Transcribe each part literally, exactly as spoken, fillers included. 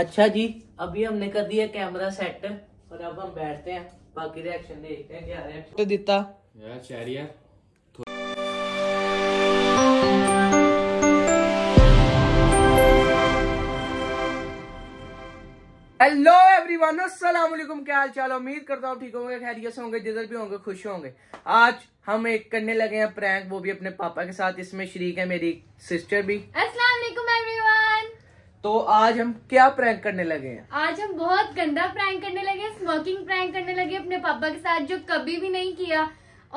अच्छा जी, अभी हमने कर दिया कैमरा सेट और अब हम बैठते हैं, बाकी रिएक्शन देखते हैं क्या रिएक्शन तो दिता यार शायरी है। हेलो एवरीवन, अस्सलाम वालेकुम, क्या हाल चाल, उम्मीद करता हूँ ठीक होंगे, खैरियत से होंगे, जिधर भी होंगे खुश होंगे। आज हम एक करने लगे हैं प्रैंक, वो भी अपने पापा के साथ। इसमें शरीक है मेरी सिस्टर भी। अस्सलाम वालेकुम एवरीवन। तो आज हम क्या प्रैंक करने लगे हैं? आज हम बहुत गंदा प्रैंक करने लगे, स्मोकिंग प्रैंक करने लगे अपने पापा के साथ, जो कभी भी नहीं किया।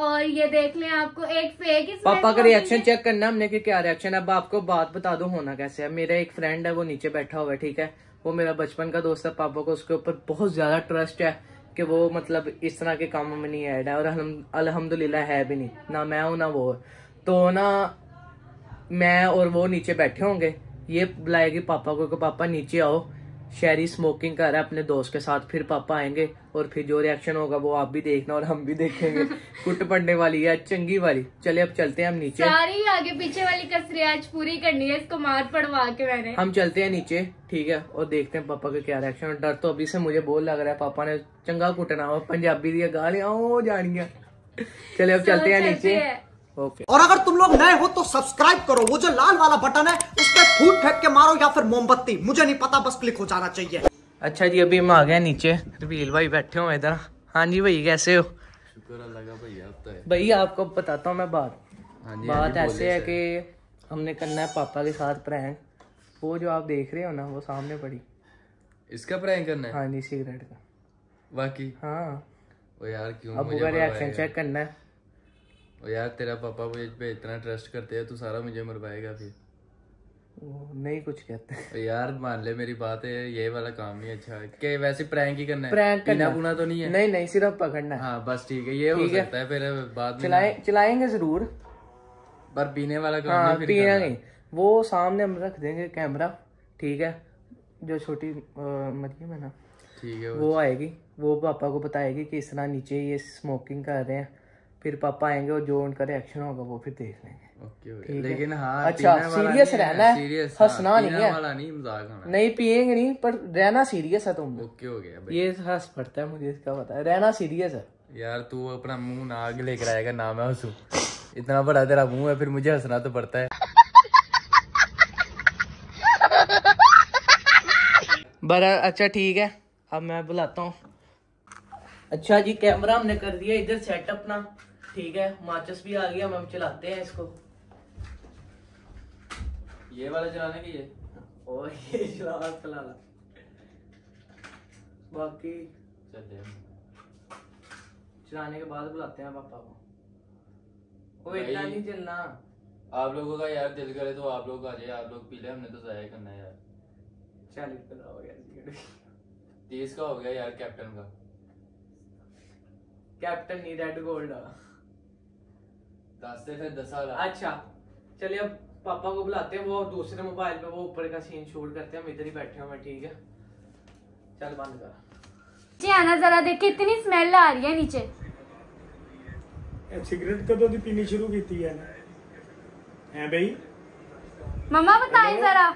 और ये देख लें आपको एक फेक। पापा का रिएक्शन चेक करना हमने कि क्या रिएक्शन है। अब आपको बात बता दो होना कैसे है। मेरा एक फ्रेंड है, वो नीचे बैठा हुआ है, ठीक है, वो मेरा बचपन का दोस्त है। पापा को उसके ऊपर बहुत ज्यादा ट्रस्ट है कि वो मतलब इस तरह के कामों में नहीं ऐड है, और अल्हम्दुलिल्लाह है भी नहीं, ना मैं हूँ ना वो। तो ना मैं और वो नीचे बैठे होंगे, ये बुलाएगी पापा को कि पापा नीचे आओ, शायरी स्मोकिंग कर रहा है अपने दोस्त के साथ। फिर पापा आएंगे और फिर जो रिएक्शन होगा वो आप भी देखना और हम भी देखेंगे। कुट पड़ने वाली है, चंगी वाली। चले अब चलते हैं हम नीचे। सारी आगे पीछे वाली कसरे आज पूरी करनी है, इसको मार पड़वा के मैंने। हम चलते हैं नीचे, ठीक है, और देखते हैं पापा का क्या रिएक्शन। डर तो अभी से मुझे बहुत लग रहा है, पापा ने चंगा कुटना हो, पंजाबी दी गालियां हो जानिया। चले अब चलते हैं नीचे। ओके, और अगर तुम लोग नए हो तो सब्सक्राइब करो, वो जो लाल वाला बटन है उस पर फूट फेंक के मारो या फिर मोमबत्ती, मुझे नहीं पता, बस क्लिक हो जाना चाहिए। अच्छा जी, अभी हम आ गए नीचे। रबील भाई बैठे हो इधर। हाँ जी भाई, कैसे हो? शुक्र अल्लाह का भैया। तो भाई आपको बताता हूँ मैं बात बात ऐसे है कि हमने करना है पापा के साथ प्रैंक। वो जो आप देख रहे हो ना, वो सामने पड़ी, इसका प्रैंक करना है। हाँ जी, सिगरेट का। बाकी हाँ यार, क्यों अब पूरा रिएक्शन चेक करना है। और यार तेरा पापा मुझे पे इतना ट्रस्ट करते हैं, तू सारा मुझे मरवाएगा। फिर नहीं कुछ कहते यार, मान ले मेरी बात है, ये वाला काम ही अच्छा है कि वैसे प्रैंक ही करना है। प्रैंक करना बुना तो नहीं है, नहीं नहीं, सिर्फ पकड़ना है। हाँ बस ठीक है, ये हो सकता है, फिर बाद में चलाएंगे जरूर, पर पीने वाला काम नहीं। पीना नहीं, वो सामने हम रख देंगे कैमरा, ठीक है, जो छोटी मरियम है ना, ठीक है, वो आएगी, वो पापा को बताएगी कि इस तरह नीचे ये स्मोकिंग कर रहे हैं। फिर पापा आएंगे और जो उनका रिएक्शन होगा वो फिर देख लेंगे। ओके, लेकिन हाँ, अच्छा सीरियस रहना है, सीरियस हंसना नहीं है, नहीं मजाक नहीं, पिएंगे नहीं, पर रहना सीरियस है तुम। ओके हो गया भाई, ये हंस पड़ता है मुझे, इसका पता है, रहना सीरियस है। यार तू अपना मुंह ना आगे लेकर आएगा ना मैं हंसू, इतना बड़ा तेरा मुंह है, फिर मुझे हंसना तो पड़ता है। बड़ा अच्छा ठीक है, अब मैं बुलाता हूँ। अच्छा जी, कैमरा हमने कर दिया इधर सेट अपना, ठीक है, माचिस भी आ गया, हम चलाते हैं इसको। ये वाला चलाने की ये और ये चला चला बाकी चलाने के बाद बुलाते हैं पापा को। वो इतना नहीं चलना आप लोगों का, यार दिल करे तो आप लोग आ जाए, आप लोग पी ले, हमने तो जाया करना है यार। चालीस का हो गया, तीस का हो गया यार, कैप्टन का कैप्टन नहीं, रेड गोल्ड दस से फिर दस वाला। अच्छा चलिए, अब पापा को बुलाते हैं, वो दूसरे मोबाइल पे वो ऊपर का सीन शूट करते हैं, हम इधर ही बैठे हुए हैं, ठीक है। चल बंद कर जी, आना जरा देखे, इतनी स्मेल आ रही है नीचे। सिगरेट कब तो पीनी शुरू की थी है ना? हैं भाई मम्मा बताएं जरा।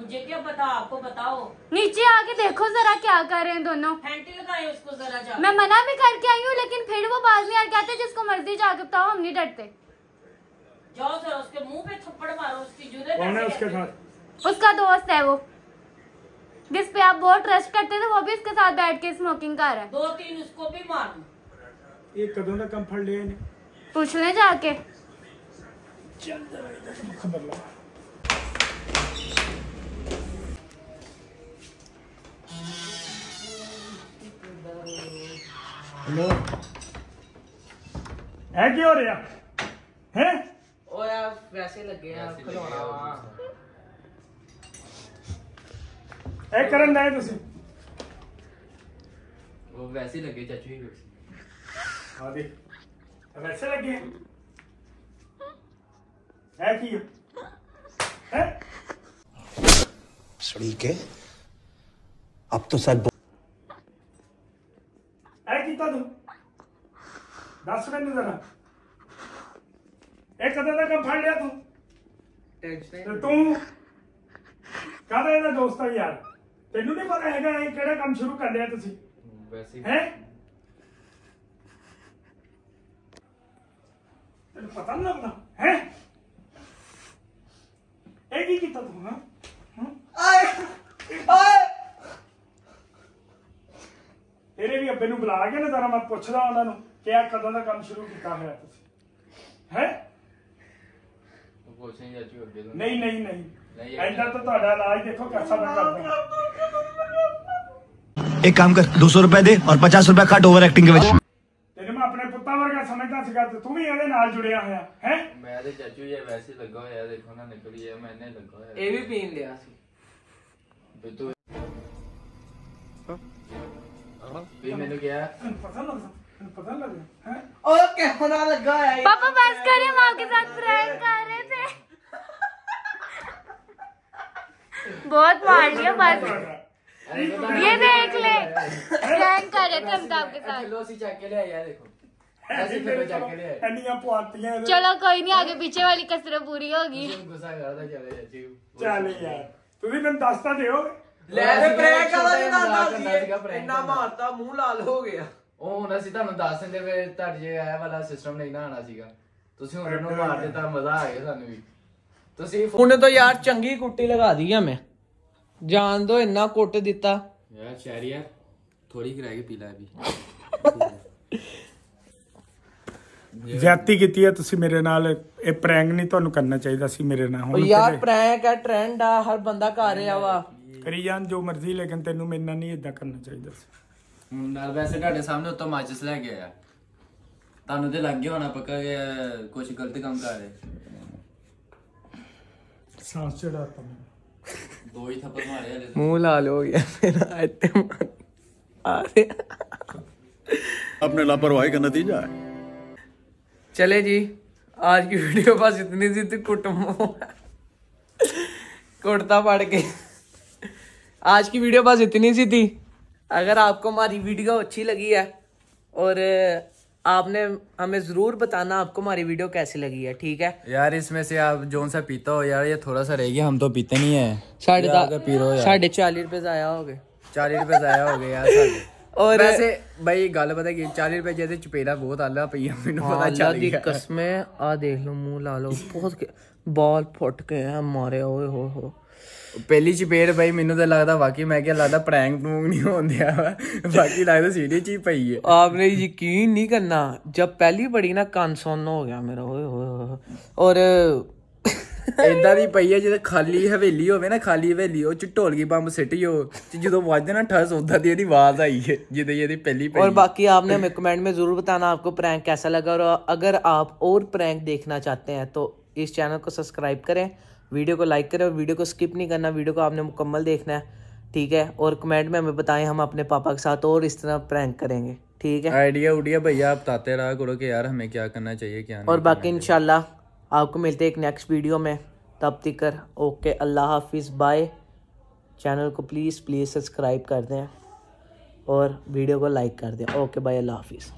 मुझे क्या पता, आपको बताओ। नीचे आके देखो जरा क्या कर रहे हैं दोनों। हैंटी लगाएं उसको जरा जा। मैं मना भी करके आई हूँ, लेकिन फिर वो बाज में आ कहते हैं जिसको मर्जी जाके बताओ, हम नहीं डरते। जाओ जरा उसके मुंह पे थप्पड़ मारो, उसकी जुर्रत। कौन है उसके साथ? उसका दोस्त है वो, जिस पे आप बहुत ट्रस्ट करते थे, वो भी इसके साथ बैठ के स्मोकिंग कर रहा है। दो तीन उसको भी मारो। ये कदों ना कम्फर्ट ले, पूछ ले जाके। हेलो, है क्या हो रहा है? ओ यार वैसे लगे हैं खिलौना। ए करन ना है तुसी, वो वैसे लगे चाचू ही वैसे। हां देख वैसे लगे है कि है सड़ी के अब तो सर दस मिनट जरा एक कदम तक फड़ लिया तू टेंशन तू कह रहा है ना दोस्त यार तेनू नहीं पता है केड़ा काम शुरू कर लिया तुसी वैसे है तेन पता नहीं लगता है एक ही किता तू हां तेरे भी अबे बुला के ना जरा मैं पूछदा उन्होंने क्या कदों का काम शुरू किया है है नहीं नहीं नहीं ऐसा तो इलाज देखो कैसा मैं करता एक काम कर दो सौ रुपए दे और पचास रुपए कट ओवर एक्टिंग के वजह तेरे मैं अपने पुत्ता वर्गा समझदा सीगा ते तू भी इहदे नाल जुड़िया होया है मैं ते चाचू ये वैसे लगा होया देखो ना निकली है मैंने लगा होया ए भी पीन लिया सी तो हां मैंने क्या पता लगा पता लगा है और कहना लगा है पापा बस करे मां के साथ प्रैंक कर रहे थे बहुत मार दिया बस ये देख ले प्रैंक कर रहे थे अमिताभ के साथ लो सी चेक के ले आया देखो ऐसे फिर चेक के ले आया एनिया पुआतियां चलो कोई नहीं आगे पीछे वाली कसरत पूरी होगी गुस्सा करता चले जाती चल यार तू भी मैं दस्ता दे हो ले रे प्रैंक वाला नहीं नाता जी इतना मारता मुंह लाल हो गया ज्यादती की मेरे नाल प्रैंक नहीं तुहानू करना चाहिए मेरे नाल यार प्रैंक है ट्रेंड आ हर बंदा कर रहा वा करी जान जो मर्जी लेकिन तेनू मेरे नाल नहीं इदां करना चाहिए वैसे ढाडे सामने उत्तम माचिस ले के आया तानू ते लग गया होना पक्का के कुछ गलत काम कर रहे सांस चढ़ाता मैं दो ही थप्पड़ मारे यार मुंह लाल हो गया मेरा इतने मार अरे अपने लापरवाही का नतीजा है। चले जी आज की वीडियो बस इतनी सी थी कुटमो कुटता पड़ के आज की वीडियो बस इतनी सी थी। अगर आपको हमारी वीडियो अच्छी लगी है और आपने हमें ज़रूर बताना आपको हमारी वीडियो कैसी लगी है। ठीक है यार इसमें से आप जो सा पीता हो यार ये थोड़ा सा रह गया हम तो पीते नहीं है साढ़े पी लो साढ़े चालीस रुपये ज़ाया हो गए चालीस रुपये ज़ाया हो गए यार और वैसे भाई गल पता कि चालीस रुपये जैसे चपेड़ा बहुत आला पी है कसमें आ देख लो मुँह ला लो बहुत बाल फुट के हैं मारे ओए हो हो पहली चपेट भाई मेनू तो लगता वाकई मैं क्या लगता प्रैंक प्रैंक नहीं होने दिया बाकी लगता सीरियस ही पई है। आपने यकीन नहीं करना जब पहली बड़ी ना कान सुन हो गया मेरा ओए होए और इदा की पई है जो खाली हवेली होवे ना खाली हवेली और ढोलकी बंब सिटी हो जो वजदे ना ठस उदा दी एदी आवाज आई है जिदे एदी पहली और बाकी आपने हमें कमेंट में जरूर बताना आपको प्रैंक कैसा लगा और अगर आप और प्रैंक देखना चाहते हैं तो इस चैनल को सब्सक्राइब करें वीडियो को लाइक करें और वीडियो को स्किप नहीं करना वीडियो को आपने मुकम्मल देखना है। ठीक है और कमेंट में हमें बताएं हम अपने पापा के साथ और इस तरह प्रैंक करेंगे। ठीक है आइडिया उडिया भैया आप बताते रहा करो कि यार हमें क्या करना चाहिए क्या नहीं और बाकी इंशाल्लाह आपको मिलते हैं एक नेक्स्ट वीडियो में। तब तक ओके अल्लाह हाफिज़ बाय। चैनल को प्लीज़ प्लीज़ सब्सक्राइब कर दें और वीडियो को लाइक कर दें। ओके बाय अल्लाह हाफिज़।